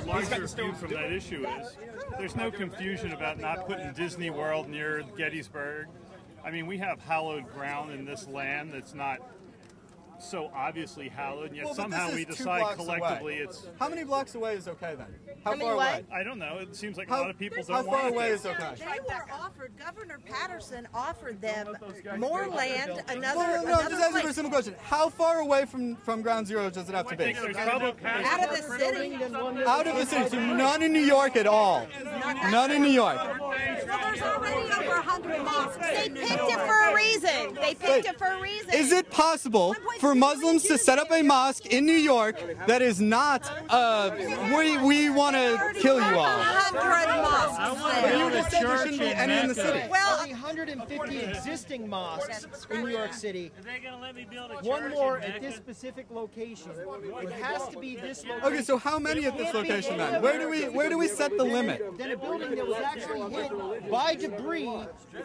The larger view from that issue is there's no confusion about not putting Disney World near Gettysburg. I mean, we have hallowed ground in this land that's not so obviously hallowed, and yet somehow we decide collectively it's... How many blocks away is okay, then? How far away? I don't know. It seems like a lot of people don't want it. How far away is okay? They were offered, Governor Patterson offered them more land, another place. No, just ask you a simple question. How far away from Ground Zero does it have to be? Out of the city. Out of the city. So none in New York at all. None in New York. They picked it for a reason. They picked it for a reason. Is it possible for Muslims to set up a mosque in New York that is not, we want to kill you all? You just said there shouldn't be any in the city. Well, 150 existing mosques in New York City. One more at this specific location. It has to be this location. Okay, so how many at this location then? Where do we set the limit? Then a building that was actually hit by debris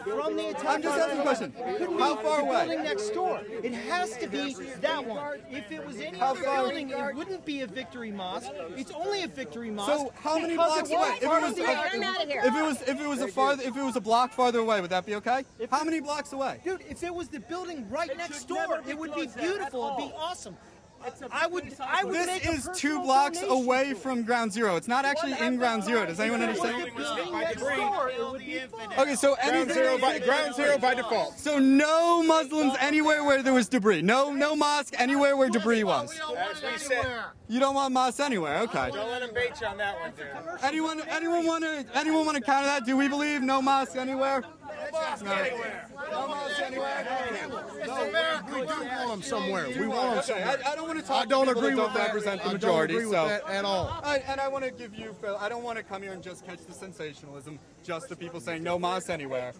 from the attack. I'm just asking a question. How far away? Building next door. It has to be that one. If it was any other building, it wouldn't be a Victory Mosque. It's only a Victory Mosque. So how many blocks away? If it was a block farther away, would that be okay? How many blocks away? Dude, if it was the building right next door, it would be beautiful. It'd be awesome. I would this is 2 blocks away from Ground Zero. It's not actually in Ground Zero. Does anyone understand? Okay, so Ground Zero by default. So no Muslims anywhere where there was debris. No mosque anywhere where debris was. As we said, you don't want mosques anywhere. Okay. Don't let them bait you on that one, dude. Anyone want to counter that? Do we believe no mosque anywhere? No, we do want them somewhere. We want them somewhere. I don't want to talk. I don't agree with that. Represent the majority. I don't agree with that at all. And I want to give you. I don't want to come here and just catch the sensationalism. Just the people saying no mosque anywhere.